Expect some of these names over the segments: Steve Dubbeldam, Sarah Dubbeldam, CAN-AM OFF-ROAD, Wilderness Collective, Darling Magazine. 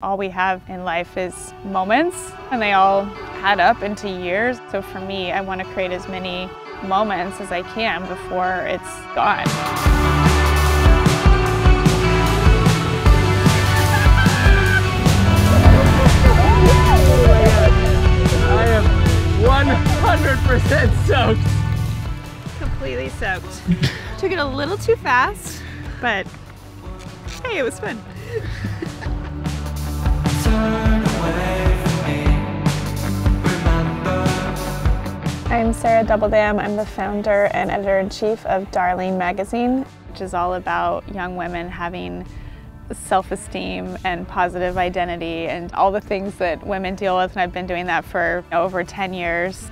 All we have in life is moments, and they all add up into years. So for me, I want to create as many moments as I can before it's gone. I am 100% soaked. Completely soaked. Took it a little too fast, but hey, it was fun. I'm Sarah Dubbeldam. I'm the founder and editor-in-chief of Darling Magazine, which is all about young women having self-esteem and positive identity and all the things that women deal with, and I've been doing that for over 10 years.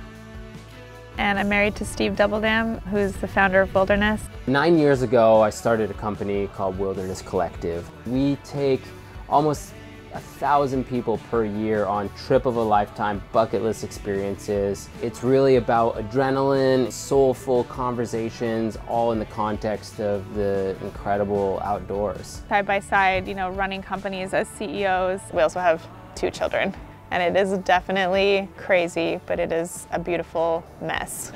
And I'm married to Steve Dubbeldam, who's the founder of Wilderness. 9 years ago, I started a company called Wilderness Collective. We take almost 1,000 people per year on trip of a lifetime bucket list experiences. It's really about adrenaline, soulful conversations, all in the context of the incredible outdoors. Side by side, you know, running companies as CEOs. We also have 2 children, and it is definitely crazy, but it is a beautiful mess.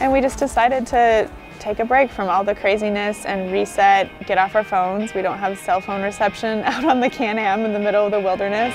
And we just decided to take a break from all the craziness and reset, get off our phones. We don't have cell phone reception out on the CAN-AM in the middle of the wilderness.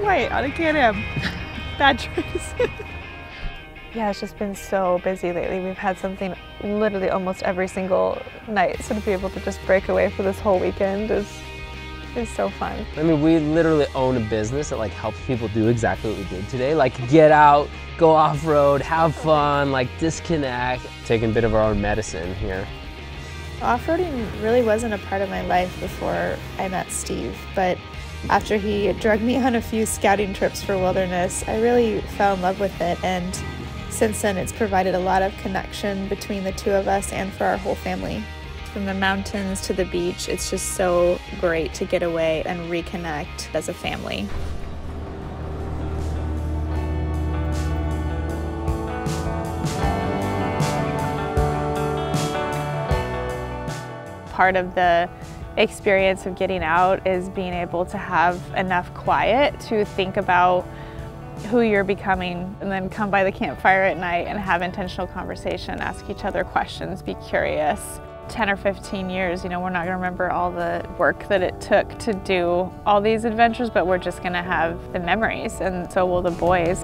White on a CAN-AM. Bad choice. Yeah, it's just been so busy lately. We've had something literally almost every single night, so to be able to just break away for this whole weekend is so fun. I mean, we literally own a business that like helps people do exactly what we did today, like get out, go off-road, have fun, like disconnect. Taking a bit of our own medicine here. Off-roading really wasn't a part of my life before I met Steve, but after he dragged me on a few scouting trips for wilderness, I really fell in love with it, and since then it's provided a lot of connection between the two of us and for our whole family. From the mountains to the beach, it's just so great to get away and reconnect as a family. Part of the experience of getting out is being able to have enough quiet to think about who you're becoming, and then come by the campfire at night and have intentional conversation, ask each other questions, be curious. 10 or 15 years, you know, we're not gonna remember all the work that it took to do all these adventures, but we're just gonna have the memories, and so will the boys.